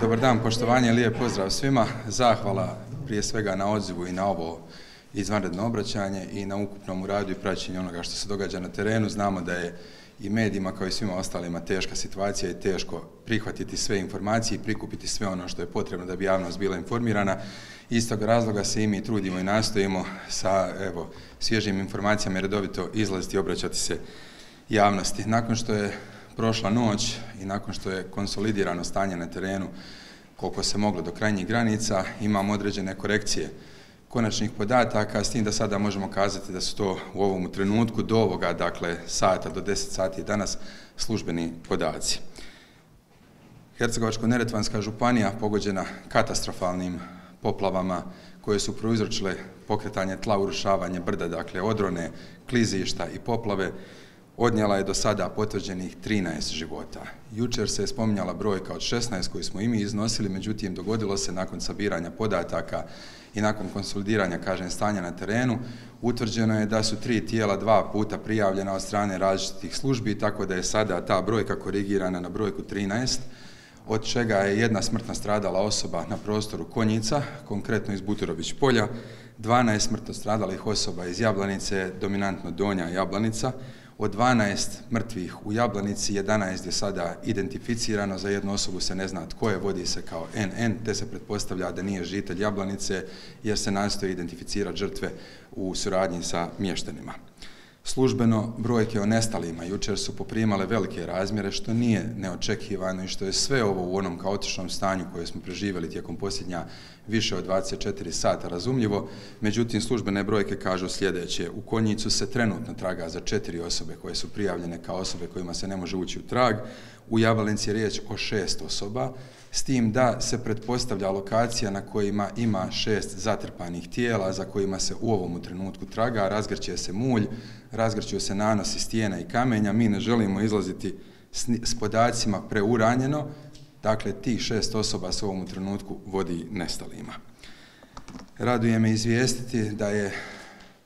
Dobar dan, poštovanje, lijep pozdrav svima. Zahvala prije svega na odzivu i na ovo izvanredno obraćanje i na ukupnom radu i praćenju onoga što se događa na terenu. Znamo da je i medijima kao i svima ostalima teška situacija i teško prihvatiti sve informacije i prikupiti sve ono što je potrebno da bi javnost bila informirana. Iz tog razloga se i mi trudimo i nastojimo sa svježim informacijama redovito izlaziti i obraćati se javnosti. Nakon što je prošla noć i nakon što je konsolidirano stanje na terenu koliko se moglo do krajnjih granica, imamo određene korekcije konačnih podataka, s tim da sada možemo kazati da su to u ovom trenutku do ovoga, dakle, sata do 10 sati danas, službeni podaci. Hercegovačko-Neretvanska županija pogođena katastrofalnim poplavama koje su prouzročile pokretanje tla, urušavanje brda, dakle, odrone, klizišta i poplave, odnijela je do sada potvrđenih 13 života. Jučer se je spominjala brojka od 16 koju smo i mi iznosili, međutim dogodilo se nakon sabiranja podataka i nakon konsolidiranja, kažem, stanja na terenu, utvrđeno je da su 3 tijela 2 puta prijavljena od strane različitih službi, tako da je sada ta brojka korigirana na brojku 13, od čega je jedna smrtno stradala osoba na prostoru Konjica, konkretno iz Buturović polja, 12 smrtno stradalih osoba iz Jablanice, dominantno Donja Jablanica, od 12 mrtvih u Jablanici, 11 je sada identificirano, za jednu osobu se ne zna tko je, vodi se kao NN, te se pretpostavlja da nije žitelj Jablanice jer se nastoji identificirati žrtve u suradnji sa mještanima. Službeno brojke o nestalima jučer su poprimale velike razmjere, što nije neočekivano i što je sve ovo u onom kaotičnom stanju koje smo preživjeli tijekom posljednja više od 24 sata razumljivo. Međutim, službene brojke kažu sljedeće. U Konjicu se trenutno traga za 4 osobe koje su prijavljene kao osobe kojima se ne može ući u trag. U Jablanici je riječ o 6 osoba, s tim da se pretpostavlja lokacija na kojima ima 6 zatrpanih tijela za kojima se u ovom trenutku traga, razgrće se mulj, razgrćuju se nanosi stijena i kamenja. Mi ne želimo izlaziti s podacima preuranjeno, dakle tih 6 osoba se u ovom trenutku vodi nestalima. Raduje me izvijestiti da je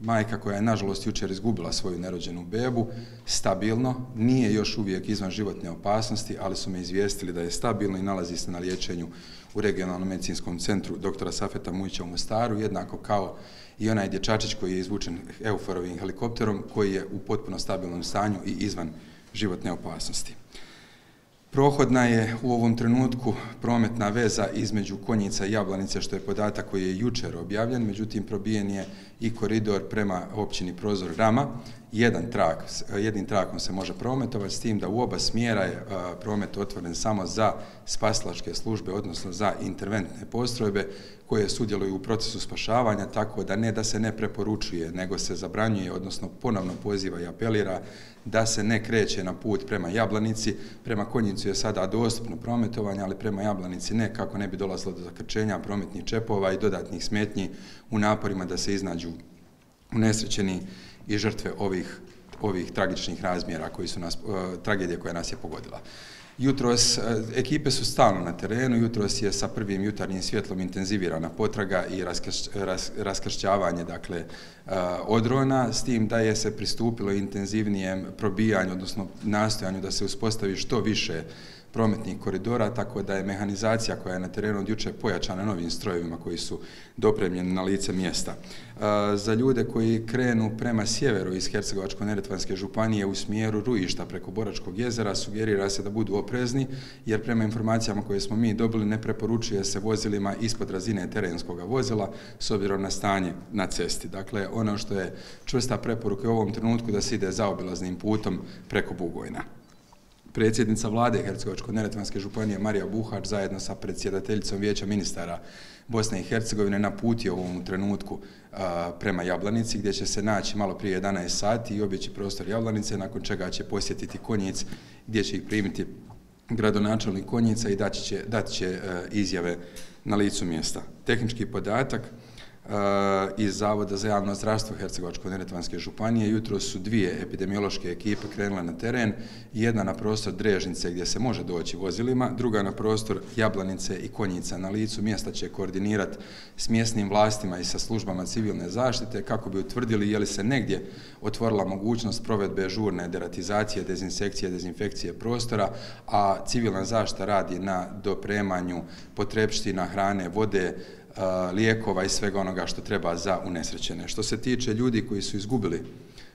majka koja je nažalost jučer izgubila svoju nerođenu bebu stabilno, nije još uvijek izvan životne opasnosti, ali su me izvijestili da je stabilno i nalazi se na liječenju u Regionalnom medicinskom centru doktora Safeta Muća u Mostaru, jednako kao i onaj dječačić koji je izvučen euforovim helikopterom, koji je u potpuno stabilnom stanju i izvan životne opasnosti. Prohodna je u ovom trenutku prometna veza između Konjica i Jablanice, što je podatak koji je jučer objavljen, međutim probijen je i koridor prema općini Prozor Rama. Jednim trakom se može prometovati, s tim da u oba smjera je promet otvoren samo za spasilačke službe, odnosno za interventne postrojbe koje sudjeluju u procesu spašavanja, tako da ne da se ne preporučuje, nego se zabranjuje, odnosno ponovno poziva i apelira da se ne kreće na put prema Jablanici. Prema Konjicu je sada dostupno prometovanje, ali prema Jablanici ne, kako ne bi dolazilo do zakrčenja prometnih čepova i dodatnih smetnji u naporima da se iznađu unesrećeni i žrtve ovih tragičnih razmjera, tragedije koja nas je pogodila. Jutros, ekipe su stalno na terenu, jutros je sa prvim jutarnjim svjetlom intenzivirana potraga i raskršćavanje, dakle, odrona, s tim da je se pristupilo intenzivnijem probijanju, odnosno nastojanju da se uspostavi što više prometnih koridora, tako da je mehanizacija koja je na terenu od juče pojačana novim strojevima koji su dopremljeni na lice mjesta. Za ljude koji krenu prema sjeveru iz Hercegovačko-Neretvanske županije u smjeru Rujišta preko Boračkog jezera, sugerira se da budu oprezni, jer prema informacijama koje smo mi dobili ne preporučuje se vozilima ispod razine terenskog vozila s obzirom na stanje na cesti. Dakle, ono što je čvrsta preporuka u ovom trenutku da se ide zaobilaznim putom preko Bugojna. Predsjednica vlade Hercegovačko-Neretvanske županije Marija Buhač zajedno sa predsjedateljicom Vijeća ministara Bosne i Hercegovine naputio u ovom trenutku prema Jablanici, gdje će se naći malo prije 11 sati i obići prostor Jablanice, nakon čega će posjetiti Konjic gdje će ih primiti gradonačelnik Konjica i dati će izjave na licu mjesta. Tehnički podatak, iz Zavoda za javno zdravstvo Hercegovačko-Neretvanske županije. Jutro su dvije epidemiološke ekipe krenule na teren, jedna na prostor Drežnice gdje se može doći vozilima, druga na prostor Jablanice i Konjica na licu mjesta će koordinirati s mjesnim vlastima i sa službama civilne zaštite kako bi utvrdili je li se negdje otvorila mogućnost provedbe žurne deratizacije, dezinsekcije, dezinfekcije prostora, a civilna zaštita radi na dopremanju potrepština, hrane, vode, lijekova i svega onoga što treba za unesrećene. Što se tiče ljudi koji su izgubili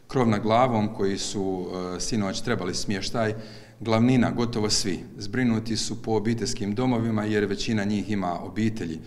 krov nad glavom, koji su sinoć trebali smještaj, glavnina, gotovo svi, zbrinuti su po obiteljskim domovima jer većina njih ima obitelji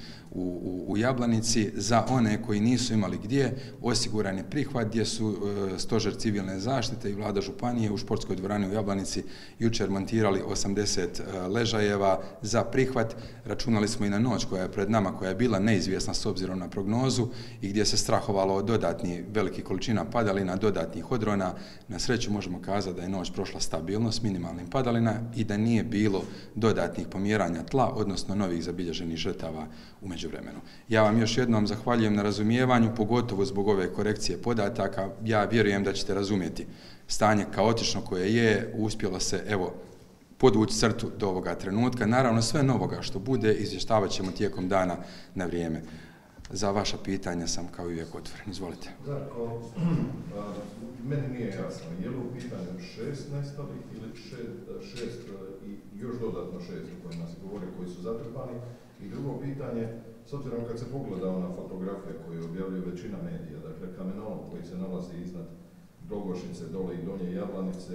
u Jablanici. Za one koji nisu imali gdje, osiguran je prihvat gdje su Stožer civilne zaštite i Vlada županije u športskoj dvorani u Jablanici jučer montirali 80 ležajeva za prihvat. Računali smo i na noć koja je pred nama, koja je bila neizvjesna s obzirom na prognozu i gdje se strahovalo od dodatnih velikih količina padalina, dodatnih odrona. Na sreću možemo kazati da je noć prošla stabilno s minimalnim padalina i da nije bilo dodatnih pomjeranja tla, odnosno novih zabilježenih žrtava u među vremenu. Ja vam još jednom zahvaljujem na razumijevanju, pogotovo zbog ove korekcije podataka. Ja vjerujem da ćete razumjeti stanje kaotično koje je, uspjelo se, evo, podvući crtu do ovoga trenutka. Naravno, sve novoga što bude izvještavat ćemo tijekom dana na vrijeme. Za vaša pitanja sam kao i uvijek otvoren. Izvolite. Darko, meni nije jasno, je li u pitanju 16 ovih ili 6 i još dodatno 6 o kojima se govore, koji su zatrpani? I drugo pitanje, s obzirom kad se pogleda ona fotografija koju objavljuje većina medija, dakle kamenolom koji se nalazi iznad Dogošnice, dole i Donje Jablanice,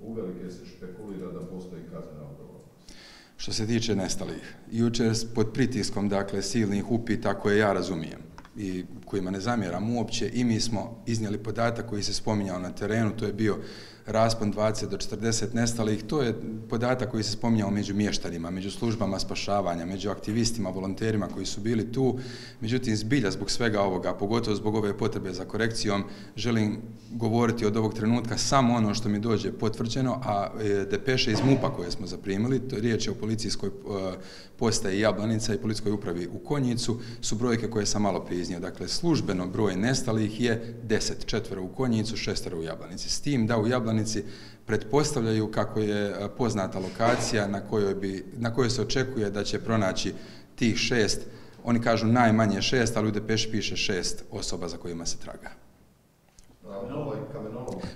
uvelike se špekulira da postoji kaznena odgovornost. Što se tiče nestalih, jučer pod pritiskom, dakle, silnih upita koje ja razumijem i kojima ne zamjeram uopće, i mi smo iznijeli podatak koji se spominjao na terenu, to je bio raspon 20 do 40 nestalih, to je podatak koji se spominjao među mještanima, među službama spašavanja, među aktivistima, volonterima koji su bili tu. Međutim, zbilja zbog svega ovoga, pogotovo zbog ove potrebe za korekcijom, želim govoriti od ovog trenutka samo ono što mi dođe potvrđeno, a depeše iz MUPA koje smo zaprimili, to je riječ o policijskoj postaji Jablanica i policijskoj upravi u Konjicu, su brojke koje sam malo prije iznio. Dakle, službeno broj nestalih je 10, 4 u Konjicu, 6 u Jablanici. S tim da u Jablanici pretpostavljaju, kako je poznata lokacija na kojoj se očekuje da će pronaći tih 6, oni kažu najmanje 6, ali u depeši piše 6 osoba za kojima se traga.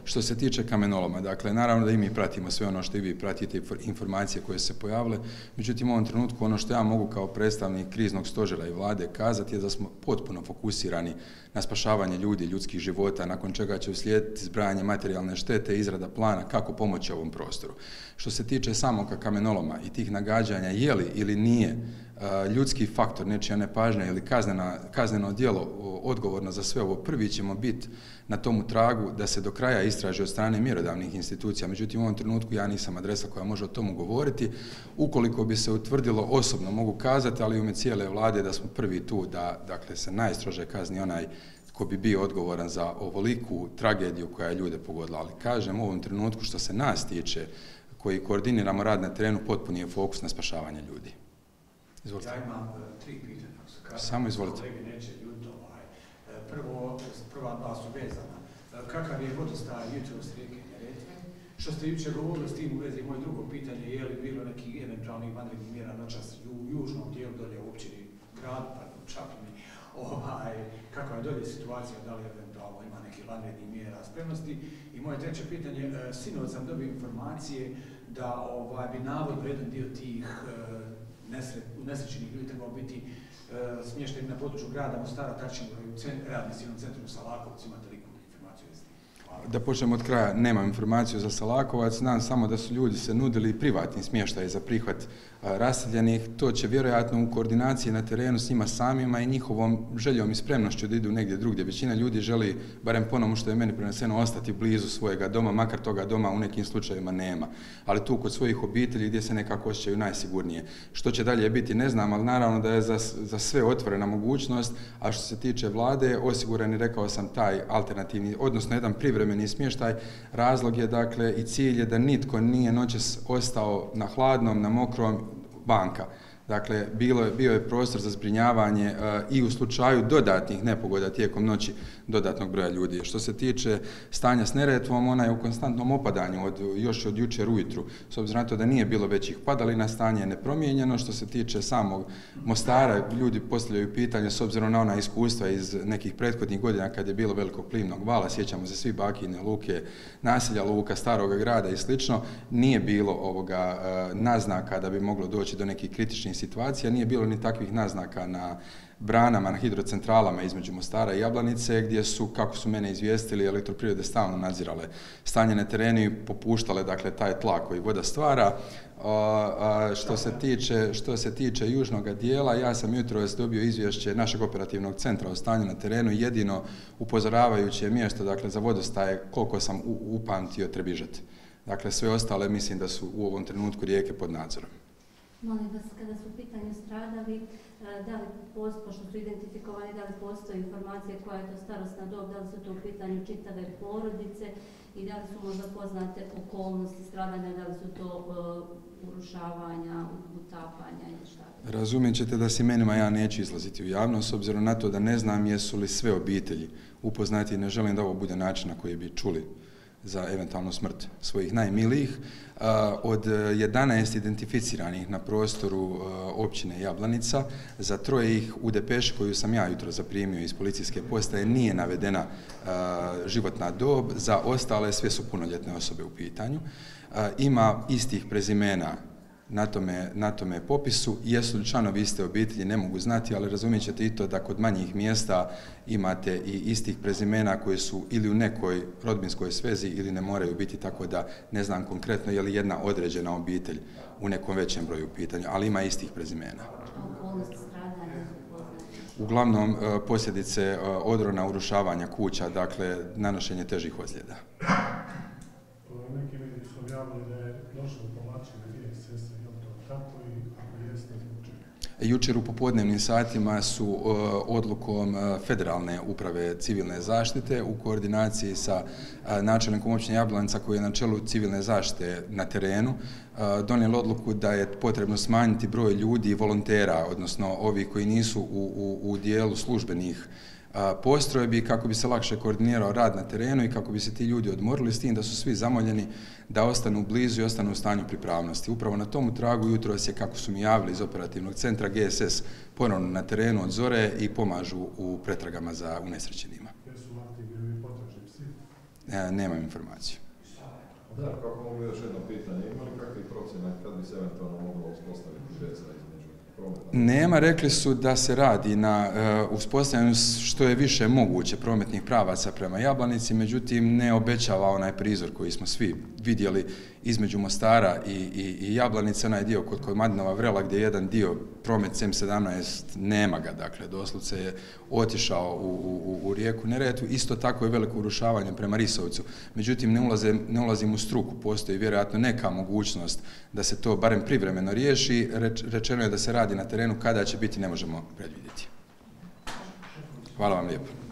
Što se tiče kamenoloma, dakle, naravno da i mi pratimo sve ono što i vi pratite, informacije koje se pojavile, međutim u ovom trenutku ono što ja mogu kao predstavnik kriznog stožera i vlade kazati je da smo potpuno fokusirani na spašavanje ljudi, ljudskih života, nakon čega će uslijediti zbrajanje materijalne štete, izrada plana kako pomoći ovom prostoru. Što se tiče samog kamenoloma i tih nagađanja, je li ili nije ljudski faktor, nečija nepažnja ili kazneno djelo odgovorno za sve ovo, prvi ćemo biti na tomu tragu da se do kraja istraži od strane mjerodavnih institucija. Međutim, u ovom trenutku ja nisam adresa koja može o tomu govoriti. Ukoliko bi se utvrdilo, osobno mogu kazati, ali u ime cijele vlade, da smo prvi tu da, dakle, se najstrože kazni onaj ko bi bio odgovoran za ovoliku tragediju koja je ljude pogodila. Ali kažem, u ovom trenutku što se nas tiče, koji koordiniramo rad na terenu, potpuni je fokus na spašavanje ljudi. Izvolite. Ja imam tri pitanja. Samo izvolite. Kolege neće ljuto. Prva dva su vezana. Kakav je vodostaj jutros rijeke Neretve? Što ste jučer govorili s tim u vezi, moje drugo pitanje, je li bilo nekih eventualnih vanrednih mjera noćas u južnom dijelu, dolje u općini gradu, pardon, Čapljini, kakva je dolje situacija, da li eventualno ima nekih vanrednih mjera spremnosti? I moje treće pitanje, sinoć sam dobio informacije da bi navodno jedan dio tih nesrećenih ljudi trebao biti smješteni na području grada Mostara, Tarčinu, radnici u centru Salakovcima, da li imamo informaciju iz njih? Da počnemo od kraja, nemam informaciju za Salakovac, znam samo da su ljudi se nudili privatni smještaj za prihvat raseljenih, to će vjerojatno u koordinaciji na terenu s njima samima i njihovom željom i spremnošću da idu negdje drugdje. Većina ljudi želi, barem po onome što je meni preneseno, ostati blizu svojega doma, makar toga doma u nekim slučajevima nema. Ali tu kod svojih obitelji gdje se nekako osjećaju najsigurnije. Što će dalje biti ne znam, ali naravno da je za sve otvorena mogućnost, a što se tiče vlade, osiguran je, rekao sam, taj alternativni, odnosno jedan privremeni smještaj. Razlog je, dakle, i cilj je da nitko nije noćas ostao na hladnom, na mokrom, banka. Dakle, bio je prostor za zbrinjavanje i u slučaju dodatnih nepogoda tijekom noći dodatnog broja ljudi. Što se tiče stanja s Neretvom, ona je u konstantnom opadanju još od jučer ujutru. S obzirom na to da nije bilo većih padalina, stanje je nepromijenjeno. Što se tiče samog Mostara, ljudi postavljaju pitanje s obzirom na ona iskustva iz nekih prethodnih godina kad je bilo velikog plimnog vala, sjećamo se svi Bakine luke, naselja luka, Starog grada i slično, nije bilo ovoga naznaka da bi moglo doći do nekih kritičnih situacija, nije bilo ni takvih naznaka na branama, na hidrocentralama između Mostara i Jablanice, gdje su, kako su mene izvijestili, elektroprivrede stalno nadzirale stanje na terenu i popuštale taj tlak koji voda stvara. Što se tiče južnog dijela, ja sam jutros dobio izvješće našeg operativnog centra o stanju na terenu, jedino upozoravajuće mjesto za vodostaje, koliko sam upamtio, Trebižat. Dakle, sve ostale mislim da su u ovom trenutku rijeke pod nadzorom. Molim vas, kada su u pitanju stradali, da li postoji, pošto su identifikovani, da li postoji informacija koja je to starostna dob, da li su to u pitanju čitave porodice i da li su možda poznate okolnosti stradanja, da li su to urušavanja, utapanja ili šta? Razumijet ćete da s imenima ja neću izlaziti u javnost, s obzirom na to da ne znam jesu li sve obitelji upoznati i ne želim da ovo bude način na koji bi čuli za eventualnu smrt svojih najmilijih. Od 11 identificiranih na prostoru općine Jablanica, za troje ih u depeši koju sam ja jutro zaprimio iz policijske postaje nije navedena životna dob, za ostale sve su punoljetne osobe u pitanju. Ima istih prezimena na tome popisu, jesu li članovi iste obitelji ne mogu znati, ali razumijet ćete i to da kod manjih mjesta imate i istih prezimena koji su ili u nekoj rodbinskoj svezi ili ne moraju biti, tako da ne znam konkretno je li jedna određena obitelj u nekom većem broju pitanja, ali ima istih prezimena. Uglavnom posljedice odrona, urušavanja kuća, dakle nanošenje težih ozljeda. Neki mediji su objavili da je došlo do povlačenja GSS-a, je li to tako i ako jeste, zbog čega? Jučer u popodnevnim satima su odlukom Federalne uprave civilne zaštite u koordinaciji sa načelnikom općine Jablanica koji je na čelu civilne zaštite na terenu donijeli odluku da je potrebno smanjiti broj ljudi i volontera, odnosno ovih koji nisu u dijelu službenih postrojbi, kako bi se lakše koordinirao rad na terenu i kako bi se ti ljudi odmorili, s tim da su svi zamoljeni da ostanu blizu i ostanu u stanju pripravnosti. Upravo na tomu tragu jutros je, kako su mi javili iz operativnog centra, GSS ponovno na terenu od zore i pomažu u pretragama za unesrećenima. Jer su aktivni ili potraženi psi? Nemam informaciju. Da, kako mogu još jedno pitanje, ima li kakvi procjena kad bi se eventualno moglo uspostaviti veza između? Nema, rekli su da se radi na uspostavljanju što je više moguće prometnih pravaca prema Jablanici, međutim ne obećava onaj prizor koji smo svi vidjeli između Mostara i Jablanice, onaj dio kod Komadinova Vrela gdje je jedan dio promet CM17, nema ga, dakle doslovce je otišao u rijeku Neretvu, isto tako je veliko urušavanje prema Risovcu. Međutim, ne ulazim u struku, postoji vjerojatno neka mogućnost da se to barem privremeno riješi, rečeno je da se radi na terenu, kada će biti ne možemo predvidjeti. Hvala vam lijepo.